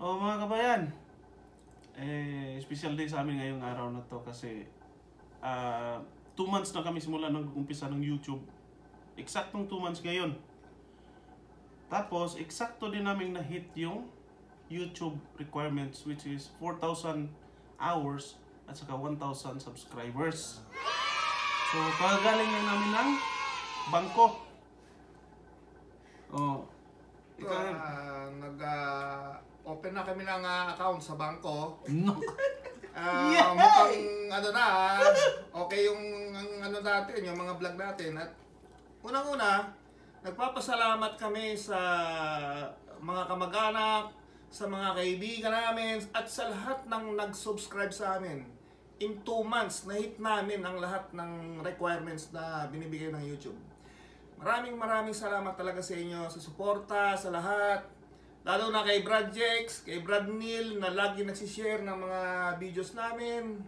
O mga kabayan, special day sa amin ngayong araw na to kasi 2 months na kami simula nang umpisa ng YouTube. Eksaktong 2 months ngayon. Tapos, eksakto din namin na-hit yung YouTube requirements which is 4,000 hours at saka 1,000 subscribers. So, pagagaling lang namin ng bangko. Oh, nag-open na kami ng account sa bangko. No. Mukhang ano na, okay yung ano natin, yung mga vlog natin. At unang-una, nagpapasalamat kami sa mga kamag-anak, sa mga kaibigan namin, at sa lahat ng nag-subscribe sa amin. In 2 months, na-hit namin ang lahat ng requirements na binibigay ng YouTube. Maraming salamat talaga sa inyo, sa suporta, sa lahat. Lalo na kay Brad Jex, kay Brad Neil na lagi nagsishare ng mga videos namin.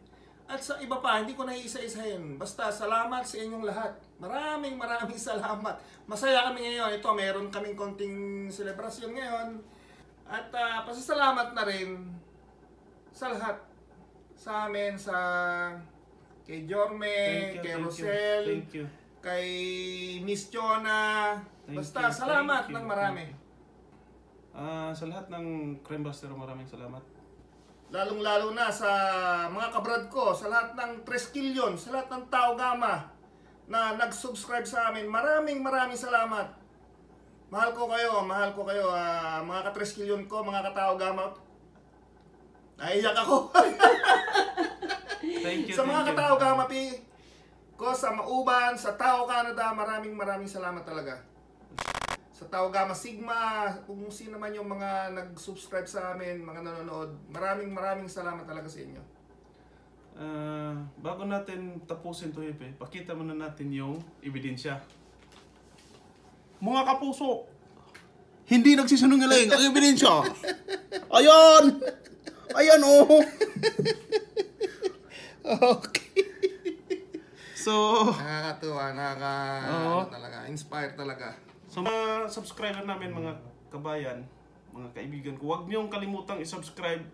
At sa iba pa, hindi ko na iisa-isahin. Basta salamat sa inyong lahat. Maraming salamat. Masaya kami ngayon. Ito, meron kaming konting selebrasyon ngayon. At pasasalamat na rin sa lahat. Sa amin, sa kay Jorme, kay Rosel. Thank you. Kay Miss Jonah. Basta salamat ng marami. Sa lahat ng Crime Buster, maraming salamat. Lalong-lalo na sa mga kabrad ko, sa lahat ng Treskilyon, sa lahat ng Tao Gama na nag-subscribe sa amin. Maraming salamat. Mahal ko kayo, mga ka-Treskilyon ko, mga ka-Tao Gama. Naiyak ako. Thank you. Sa mga ka-Tao Gama, sa Mauban, sa Tao Canada, maraming salamat talaga. Sa Tao Gamma Sigma, kung sino man yung mga nag-subscribe sa amin, mga nanonood, maraming salamat talaga sa inyo. Bago natin tapusin to, Hepe, pakita muna natin yung ebidensya. Mga kapuso, hindi nagsisinungaling ang ebidensya. Ayun! Ayun, oh! Okay. So, nakakatuwa, talaga, inspire talaga. So, mga subscriber namin, mga kabayan, mga kaibigan ko, huwag niyong kalimutang isubscribe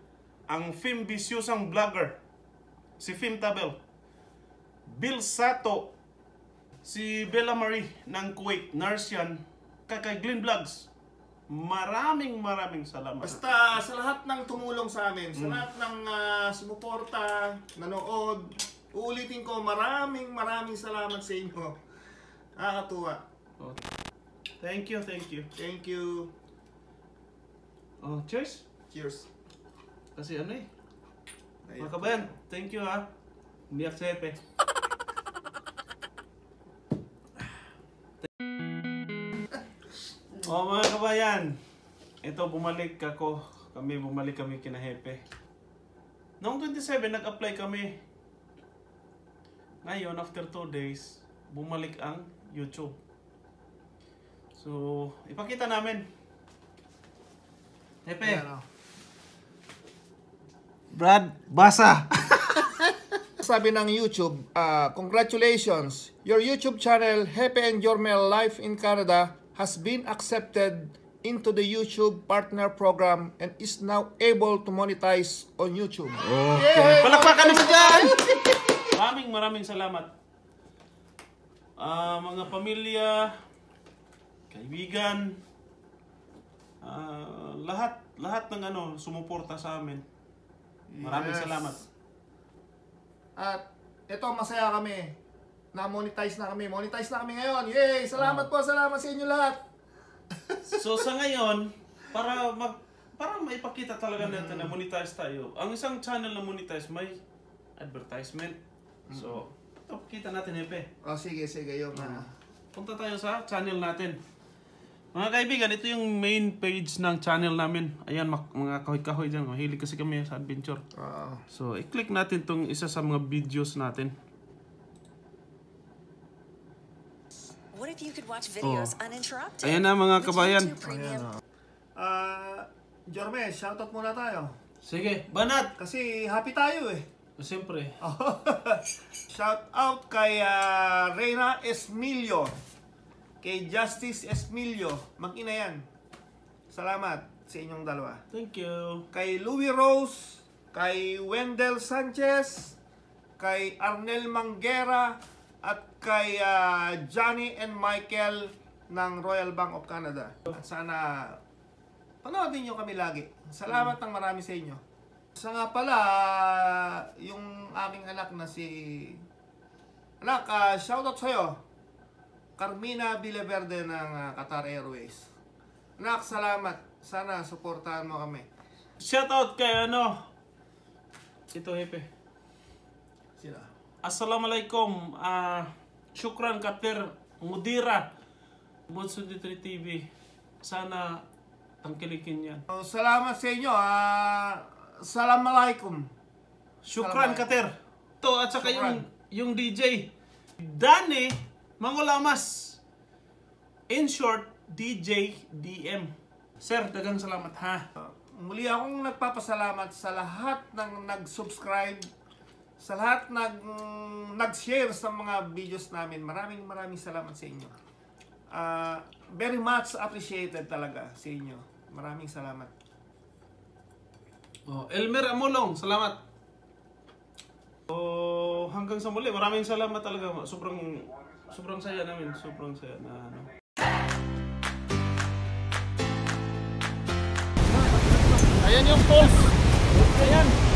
ang Fim Bisyusang Vlogger, si Fim Tabel, Bill Sato, si Bella Marie ng Kuwait, Narsian, kay Glenn Vlogs. Maraming salamat. Basta sa lahat ng tumulong sa amin, sa lahat ng sumuporta, nanood. Uulitin ko, maraming salamat sa inyo. Nakakatuwa. Thank you. Oh, cheers. Cheers. Kasi ano eh. Mga kabayan, thank you ha. Umiyak si Hepe. Oh mga kabayan. Ito, bumalik kami kina Hepe. Noong 27, nag-apply kami. Ngayon, after 2 days, bumalik ang YouTube. So, ipakita namin. Hepe. Yeah, no. Brad, basa. Sabi ng YouTube, congratulations. Your YouTube channel, Hepe and Jorme Life in Canada, has been accepted into the YouTube Partner Program and is now able to monetize on YouTube. Okay. Palakpakan naman dyan! Maraming salamat. Mga pamilya, kaibigan, lahat ng ano sumuporta sa amin. Maraming salamat. At ito, masaya kami. Na-monetize na kami ngayon. Yay! Salamat po, salamat sa inyo lahat. So sa ngayon, para maipakita talaga natin na monetize tayo. Ang isang channel na monetize may advertisement. So, ito, kita natin, Hepe. O, sige, yung punta tayo sa channel natin. Mga kaibigan, ito yung main page ng channel namin. Ayan, mga kahoy-kahoy dyan. Mahilig kasi kami sa adventure. So, i-click natin itong isa sa mga videos natin. What if you could watch videos uninterrupted? Ayan na, mga kabayan. Jorme, shoutout muna tayo. Sige, banat! Kasi happy tayo eh. Siyempre. Shout out kay Reyna Esmilio. Kay Justice Esmilio. Mag-ina yan. Salamat. sa inyong dalawa. Thank you. Kay Louie Rose, kay Wendell Sanchez, kay Arnel Manguera, at kay Johnny and Michael ng Royal Bank of Canada. At sana panoodin nyo kami lagi. Salamat ng marami sa inyo. Sa nga pala, yung aking anak na si... Anak, shoutout sa'yo. Carmina Villaverde ng Qatar Airways. Anak, salamat. Sana suportahan mo kami. Shoutout kay ano? Ito, Hepe. Sila. Assalamualaikum. Syukran Qatar Mudira. Bunso Dito TV. Sana tangkilikin yan. Salamat sa inyo. Assalamualaikum. Syukran Qatar. To at saka yung DJ Dani Mangulamas. In short, DJ DM. Sir, dagang salamat ha. Muli akong nagpapasalamat sa lahat ng nag-subscribe, sa lahat ng nag-share sa mga videos namin. Maraming maraming salamat sa inyo. Very much appreciated talaga sa inyo. Maraming salamat. Oh, Elmer Amulong, salamat. Oh, hanggang sa muli, maraming salamat talaga. Sobrang saya namin, sobrang saya na ano. Ayan yung post. Ayan.